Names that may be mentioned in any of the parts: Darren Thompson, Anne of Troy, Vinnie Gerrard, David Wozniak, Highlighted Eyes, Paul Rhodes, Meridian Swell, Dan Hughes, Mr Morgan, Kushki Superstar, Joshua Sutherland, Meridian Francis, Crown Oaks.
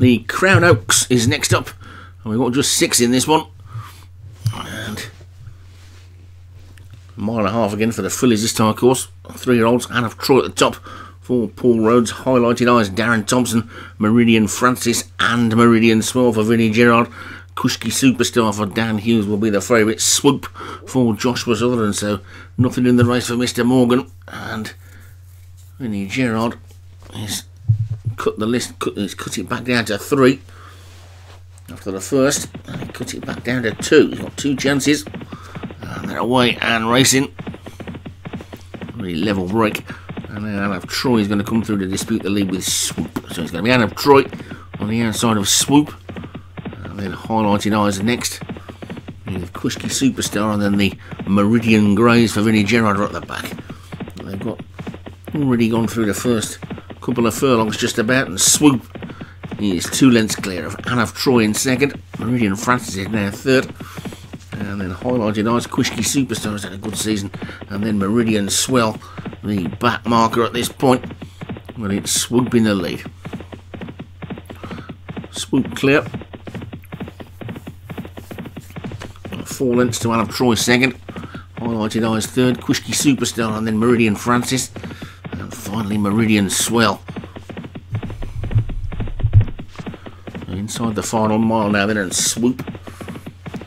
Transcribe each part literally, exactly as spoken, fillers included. The Crown Oaks is next up. And we got just six in this one. And a mile and a half again for the fillies this time, of course. Three-year-olds, Anne of Troy at the top. For Paul Rhodes, Highlighted Eyes, Darren Thompson, Meridian Francis and Meridian Swell for Vinnie Gerrard. Kushki Superstar for Dan Hughes will be the favourite. Swoop for Joshua Sutherland, so nothing in the race for Mr Morgan. And Vinnie Gerrard has cut the list, cut, he's cut it back down to three after the first, and he cut it back down to two. He's got two chances, and they're away and racing. Really level break, and then Anne of Troy is going to come through to dispute the lead with Swoop. So it's going to be Anne of Troy on the outside of Swoop. Then Highlighted Eyes next, with Kushki Superstar, and then the Meridian Greys for Vinnie Gerrard are at the back. They've got already gone through the first couple of furlongs just about, and Swoop is two lengths clear of Anne of Troy in second. Meridian Francis is now third, and then Highlighted Eyes, Kushki Superstar has had a good season, and then Meridian Swell, the back marker at this point. Well, it's Swoop in the lead. Swoop clear. Four lengths to Anne of Troy second, Highlighted Eyes third, Kushki Superstar and then Meridian Francis, and finally Meridian Swell. Inside the final mile now then, and Swoop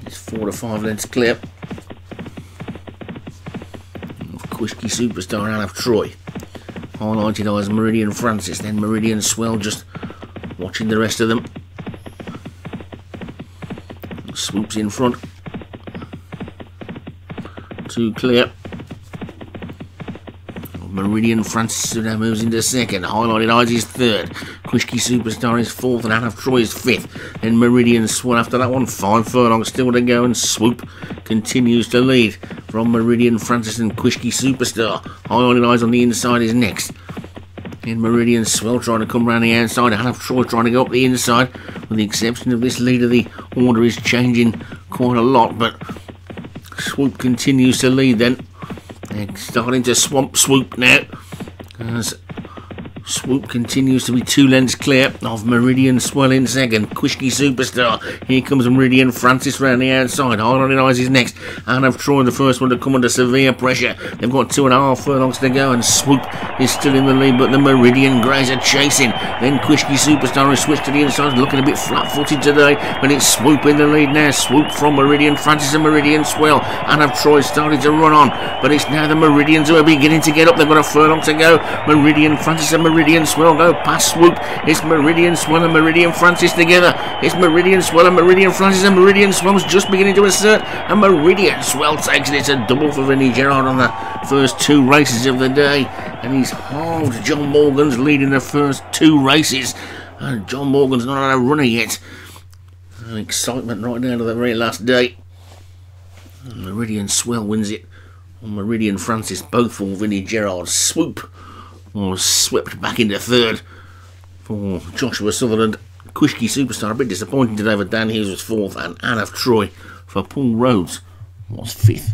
is four to five lengths clear of Kushki Superstar and Anne of Troy. Highlighted Eyes, Meridian Francis, then Meridian Swell, just watching the rest of them. Swoop's in front. Two clear. Meridian Francis now moves into second. Highlighted Eyes is third. Kushki Superstar is fourth, and Anne of Troy is fifth. Then Meridian Swell after that one. Five furlongs still to go, and Swoop continues to lead from Meridian Francis and Kushki Superstar. Highlighted Eyes on the inside is next. Then Meridian Swell trying to come round the outside. Anne of Troy trying to go up the inside. With the exception of this leader, the order is changing quite a lot, but Swoop continues to lead then. They're starting to swamp Swoop now, as Swoop continues to be two lengths clear of Meridian Swell in second. Kushki Superstar. Here comes Meridian Francis round the outside. Highlighted Eyes is next. Anne of Troy, the first one to come under severe pressure. They've got two and a half furlongs to go, and Swoop is still in the lead, but the Meridian Greys are chasing. Then Kushki Superstar has switched to the inside, looking a bit flat-footed today, but it's Swoop in the lead now. Swoop from Meridian Francis and Meridian Swell. Anne of Troy started to run on, but it's now the Meridians who are beginning to get up. They've got a furlong to go. Meridian Francis and Meridian Meridian Swell go past Swoop. It's Meridian Swell and Meridian Francis together. It's Meridian Swell and Meridian Francis, and Meridian Swell's just beginning to assert, and Meridian Swell takes it. It's a double for Vinnie Gerrard on the first two races of the day, and he's halved John Morgan's lead in the first two races, and John Morgan's not had a runner yet. And excitement right down to the very last day, and Meridian Swell wins it on Meridian Francis, both for Vinnie Gerrard. Swoop was swept back into third for Joshua Sutherland. Kushki Superstar, a bit disappointing today, for Dan Hughes was fourth, and Anne of Troy for Paul Rhodes was fifth.